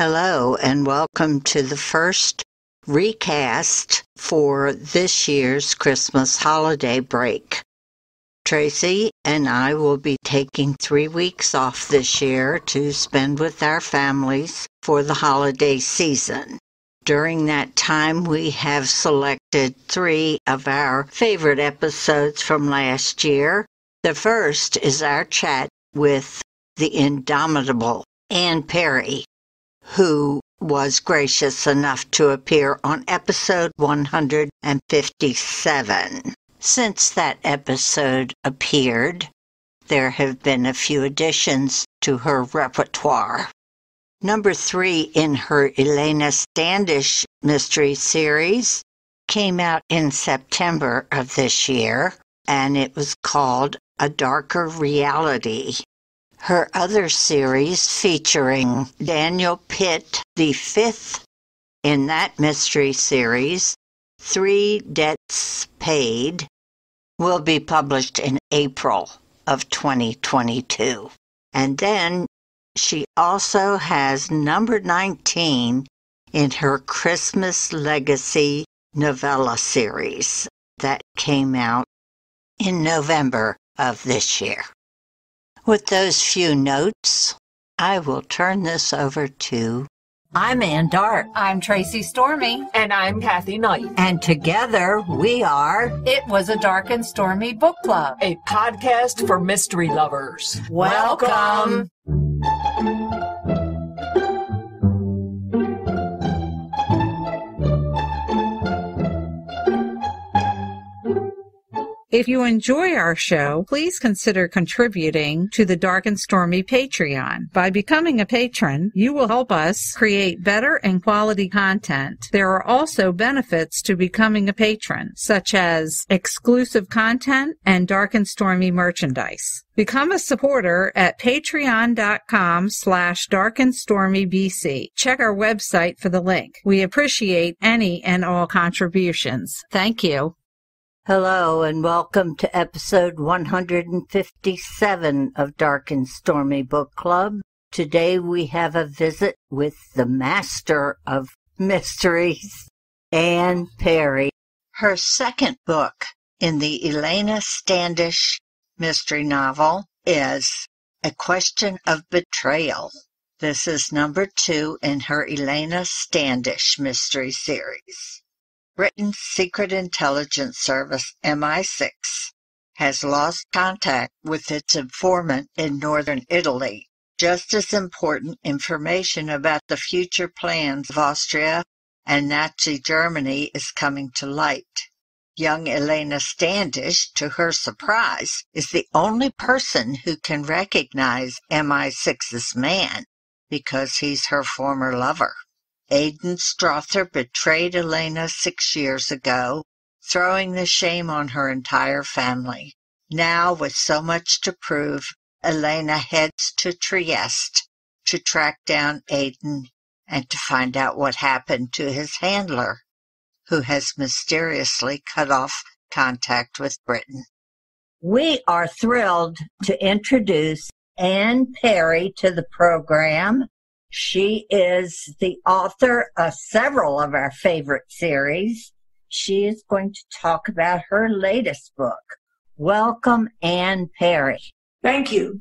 Hello and welcome to the first recast for this year's Christmas holiday break. Tracy and I will be taking 3 weeks off this year to spend with our families for the holiday season. During that time, we have selected 3 of our favorite episodes from last year. The first is our chat with the indomitable Anne Perry, who was gracious enough to appear on episode 157. Since that episode appeared, there have been a few additions to her repertoire. Number 3 in her Elena Standish mystery series came out in September of this year, and it was called A Darker Reality. Her other series featuring Daniel Pitt, the 5th in that mystery series, Three Debts Paid, will be published in April of 2022. And then she also has number 19 in her Christmas Legacy novella series that came out in November of this year. With those few notes, I will turn this over to... I'm Ann Dark. I'm Tracy Stormy. And I'm Kathy Knight. And together we are... It Was a Dark and Stormy Book Club. A podcast for mystery lovers. Welcome! If you enjoy our show, please consider contributing to the Dark and Stormy Patreon. By becoming a patron, you will help us create better and quality content. There are also benefits to becoming a patron, such as exclusive content and Dark and Stormy merchandise. Become a supporter at patreon.com/darkandstormybc. Check our website for the link. We appreciate any and all contributions. Thank you. Hello and welcome to episode 157 of Dark and Stormy Book Club. Today we have a visit with the master of mysteries, Anne Perry. Her second book in the Elena Standish mystery novel is A Question of Betrayal. This is number 2 in her Elena Standish mystery series. Britain's Secret Intelligence Service, MI6, has lost contact with its informant in northern Italy. Just as important, information about the future plans of Austria and Nazi Germany is coming to light. Young Elena Standish, to her surprise, is the only person who can recognize MI6's man because he's her former lover. Aiden Strother betrayed Elena 6 years ago, throwing the shame on her entire family. Now, with so much to prove, Elena heads to Trieste to track down Aiden and to find out what happened to his handler, who has mysteriously cut off contact with Britain. We are thrilled to introduce Anne Perry to the program. She is the author of several of our favorite series. She is going to talk about her latest book. Welcome, Anne Perry. Thank you.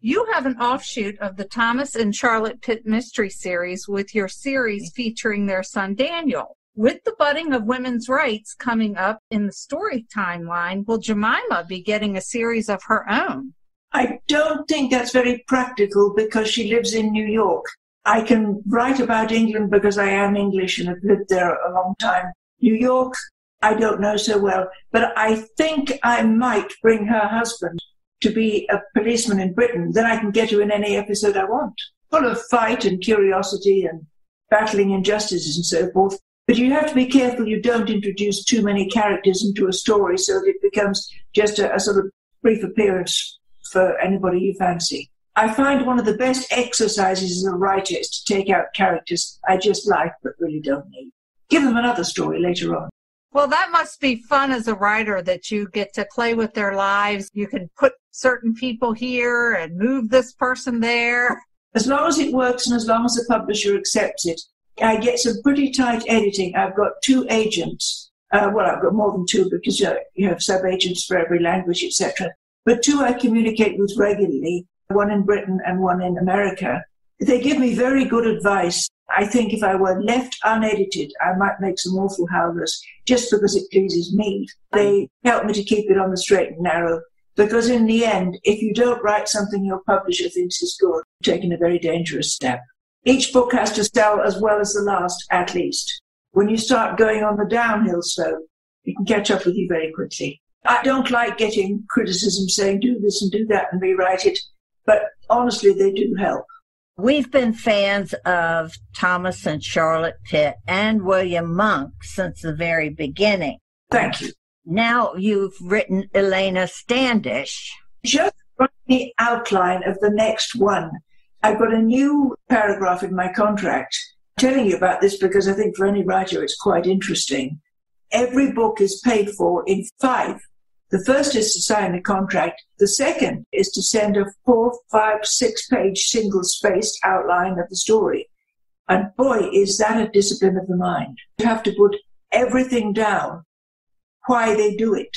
You have an offshoot of the Thomas and Charlotte Pitt mystery series with your series featuring their son Daniel. With the budding of women's rights coming up in the story timeline, will Jemima be getting a series of her own? I don't think that's very practical because she lives in New York. I can write about England because I am English and have lived there a long time. New York, I don't know so well, but I think I might bring her husband to be a policeman in Britain. Then I can get her in any episode I want, full of fight and curiosity and battling injustices and so forth. But you have to be careful you don't introduce too many characters into a story so that it becomes just a sort of brief appearance for anybody you fancy. I find one of the best exercises as a writer is to take out characters I just like but really don't need. Give them another story later on. Well, that must be fun as a writer that you get to play with their lives. You can put certain people here and move this person there. As long as it works and as long as the publisher accepts it, I get some pretty tight editing. I've got two agents. Well, I've got more than two because you have sub-agents for every language, etc. But two I communicate with regularly, one in Britain and one in America. They give me very good advice. I think if I were left unedited, I might make some awful howlers just because it pleases me. They help me to keep it on the straight and narrow because in the end, if you don't write something your publisher thinks is good, you're taking a very dangerous step. Each book has to sell as well as the last, at least. When you start going on the downhill slope, it can catch up with you very quickly. I don't like getting criticism saying do this and do that and rewrite it, but honestly, they do help. We've been fans of Thomas and Charlotte Pitt and William Monk since the very beginning. Thank you. Now you've written Elena Standish. Just write the outline of the next one. I've got a new paragraph in my contract telling you about this because I think for any writer it's quite interesting. Every book is paid for in 5. The first is to sign the contract. The second is to send a 4-, 5-, 6-page single-spaced outline of the story. And boy, is that a discipline of the mind. You have to put everything down, why they do it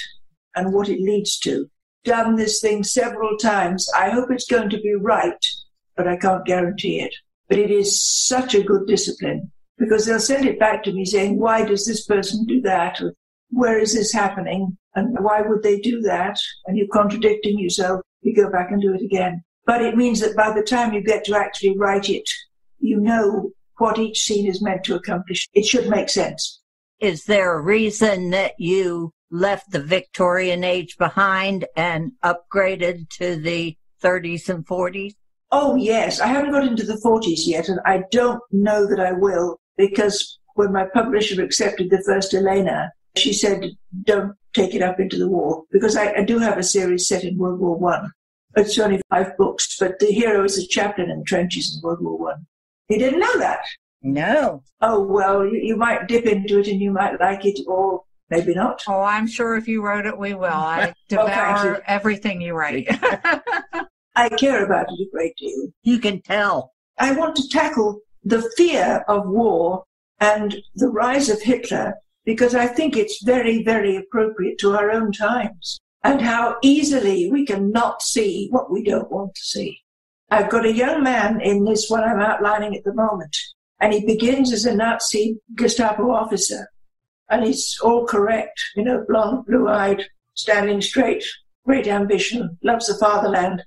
and what it leads to. Done this thing several times. I hope it's going to be right, but I can't guarantee it. But it is such a good discipline because they'll send it back to me saying, why does this person do that? Or, where is this happening? And why would they do that? And you're contradicting yourself. You go back and do it again. But it means that by the time you get to actually write it, you know what each scene is meant to accomplish. It should make sense. Is there a reason that you left the Victorian age behind and upgraded to the 30s and 40s? Oh, yes. I haven't got into the 40s yet, and I don't know that I will, because when my publisher accepted the first Elena, she said, don't take it up into the war, because I do have a series set in World War One. It's only 5 books, but the hero is a chaplain in trenches in World War One. You didn't know that? No. Oh, well, you might dip into it and you might like it, or maybe not. Oh, I'm sure if you wrote it, we will. I devour everything you write. I care about it a great deal. You can tell. I want to tackle the fear of war and the rise of Hitler, because I think it's very, very appropriate to our own times and how easily we can not see what we don't want to see. I've got a young man in this one I'm outlining at the moment, and he begins as a Nazi Gestapo officer, and he's all correct, you know, blonde, blue-eyed, standing straight, great ambition, loves the fatherland,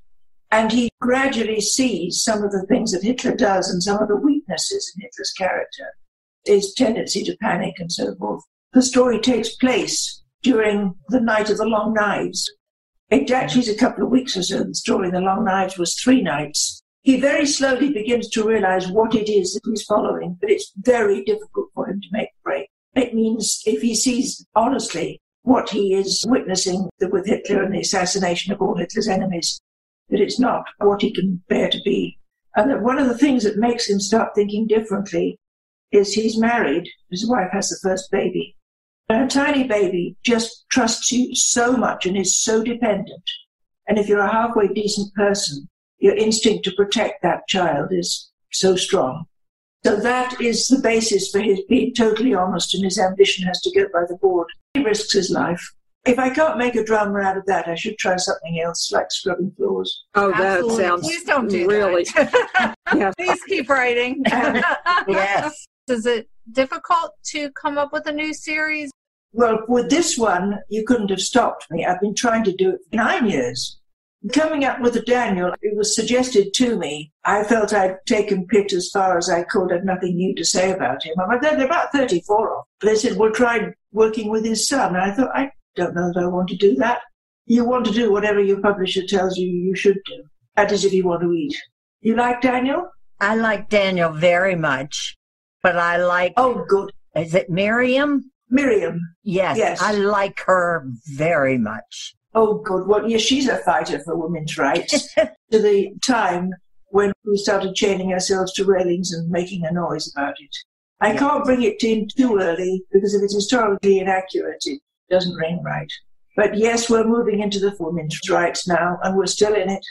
and he gradually sees some of the things that Hitler does and some of the weaknesses in Hitler's character, his tendency to panic and so forth. The story takes place during the Night of the Long Knives. It actually is a couple of weeks or so. The story in the Long Knives was 3 nights. He very slowly begins to realize what it is that he's following, but it's very difficult for him to make a break. It means if he sees honestly what he is witnessing with Hitler and the assassination of all Hitler's enemies, that it's not what he can bear to be. And that one of the things that makes him start thinking differently is he's married. His wife has the first baby. And a tiny baby just trusts you so much and is so dependent. And if you're a halfway decent person, your instinct to protect that child is so strong. So that is the basis for his being totally honest, and his ambition has to go by the board. He risks his life. If I can't make a drama out of that, I should try something else, like scrubbing floors. Oh, absolutely. That sounds... Please don't do really... that. Yeah. Please keep writing. Yes. Is it difficult to come up with a new series? Well, with this one, you couldn't have stopped me. I've been trying to do it for 9 years. Coming up with a Daniel, it was suggested to me. I felt I'd taken Pitt as far as I could. I had nothing new to say about him. There are about 34 of them. They said, well, try working with his son. And I thought, I don't know that I want to do that. You want to do whatever your publisher tells you you should do. That is if you want to eat. You like Daniel? I like Daniel very much. But I like... Oh, good. Is it Miriam? Miriam. Yes. I like her very much. Oh, good. Well, yeah, she's a fighter for women's rights. To the time when we started chaining ourselves to railings and making a noise about it. I can't bring it in too early because if it's historically inaccurate, it doesn't ring right. But yes, we're moving into the women's rights now, and we're still in it.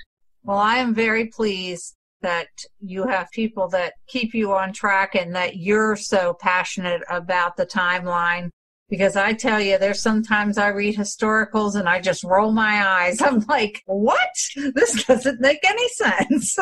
Well, I am very pleased that you have people that keep you on track and that you're so passionate about the timeline. Because I tell you, there's sometimes I read historicals and I just roll my eyes. I'm like, what? This doesn't make any sense.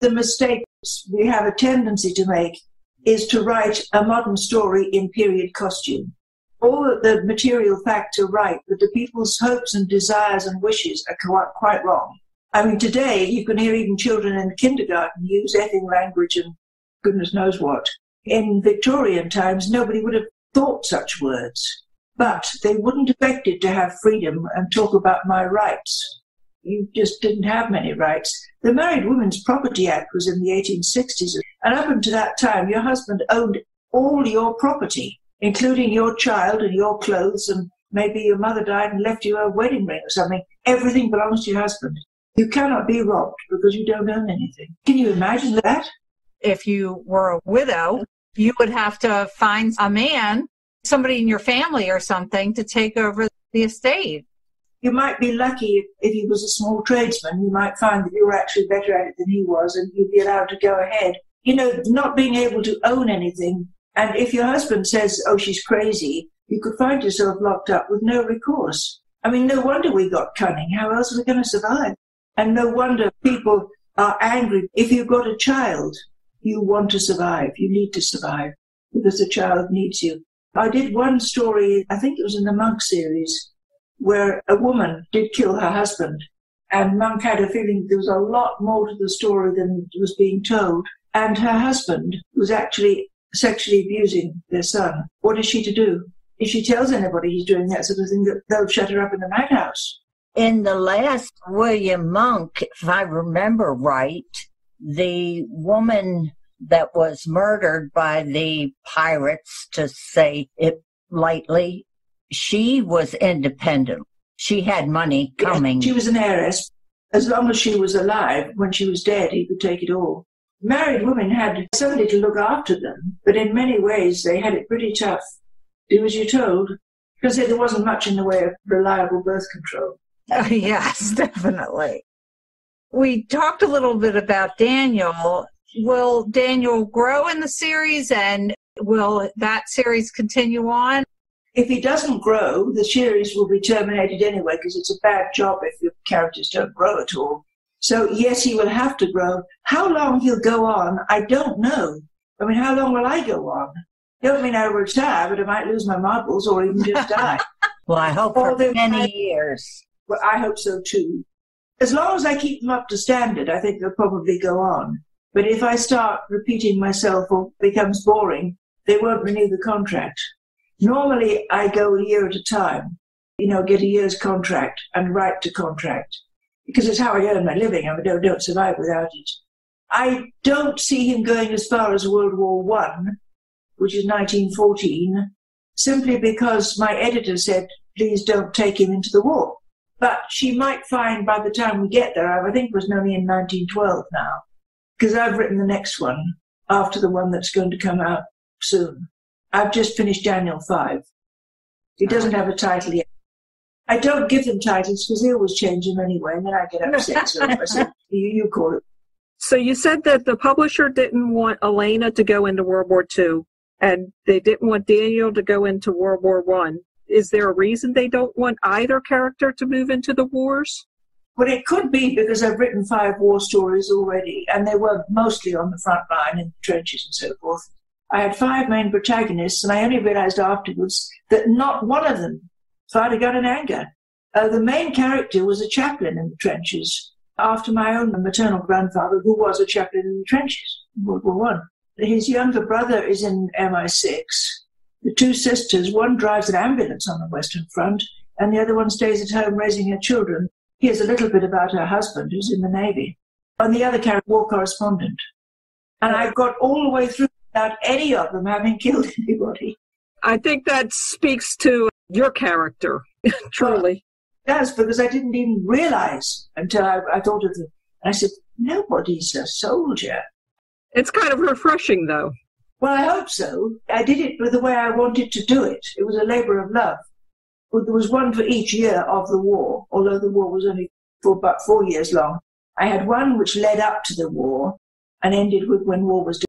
The mistake we have a tendency to make is to write a modern story in period costume. All of the material facts are right, but the people's hopes and desires and wishes are quite wrong. I mean, today you can hear even children in kindergarten use effing language and goodness knows what. In Victorian times, nobody would have thought such words, but they wouldn't expect it to have freedom and talk about my rights. You just didn't have many rights. The Married Women's Property Act was in the 1860s, and up until that time, your husband owned all your property, including your child and your clothes, and maybe your mother died and left you a wedding ring or something. Everything belongs to your husband. You cannot be robbed because you don't own anything. Can you imagine that? If you were a widow, you would have to find a man, somebody in your family or something, to take over the estate. You might be lucky if he was a small tradesman. You might find that you were actually better at it than he was and you'd be allowed to go ahead. You know, not being able to own anything. And if your husband says, oh, she's crazy, you could find yourself locked up with no recourse. I mean, no wonder we got cunning. How else are we going to survive? And no wonder people are angry. If you've got a child, you want to survive. You need to survive because the child needs you. I did one story, I think it was in the Monk series, where a woman did kill her husband. And Monk had a feeling there was a lot more to the story than was being told. And her husband was actually sexually abusing their son. What is she to do? If she tells anybody he's doing that sort of thing, they'll shut her up in the madhouse. In the last William Monk, if I remember right, the woman that was murdered by the pirates, to say it lightly, she was independent. She had money coming. She was an heiress. As long as she was alive, when she was dead, he could take it all. Married women had somebody to look after them, but in many ways they had it pretty tough. Do as you're told, because there wasn't much in the way of reliable birth control. Yes, definitely. We talked a little bit about Daniel. Will Daniel grow in the series, and will that series continue on? If he doesn't grow, the series will be terminated anyway, because it's a bad job if your characters don't grow at all. So, yes, he will have to grow. How long he'll go on, I don't know. I mean, how long will I go on? I don't mean I retire, but I might lose my marbles or even just die. Well, I hope for many years. Well, I hope so, too. As long as I keep them up to standard, I think they'll probably go on. But if I start repeating myself or becomes boring, they won't renew the contract. Normally, I go a year at a time, you know, get a year's contract and write to contract, because it's how I earn my living. I don't survive without it. I don't see him going as far as World War I, which is 1914, simply because my editor said, please don't take him into the war. But she might find by the time we get there, I think it was only in 1912 now, because I've written the next one after the one that's going to come out soon. I've just finished Daniel 5. He doesn't have a title yet. I don't give them titles because they always change them anyway, and then I get upset. So I said, you call it. So you said that the publisher didn't want Elena to go into World War II, and they didn't want Daniel to go into World War I. Is there a reason they don't want either character to move into the wars? Well, it could be because I've written 5 war stories already, and they were mostly on the front line in the trenches and so forth. I had 5 main protagonists, and I only realized afterwards that not one of them fired a gun in anger. The main character was a chaplain in the trenches, after my own maternal grandfather, who was a chaplain in the trenches in World War I. His younger brother is in MI6. The 2 sisters, one drives an ambulance on the Western Front, and the other one stays at home raising her children. Here's a little bit about her husband, who's in the Navy. And the other character, war correspondent. And I got all the way through without any of them having killed anybody. I think that speaks to your character, truly. Well, it does, because I didn't even realize until I thought of it. I said, nobody's a soldier. It's kind of refreshing, though. Well, I hope so. I did it with the way I wanted to do it. It was a labor of love. Well, there was one for each year of the war, although the war was only for about 4 years long. I had one which led up to the war, and ended with when war was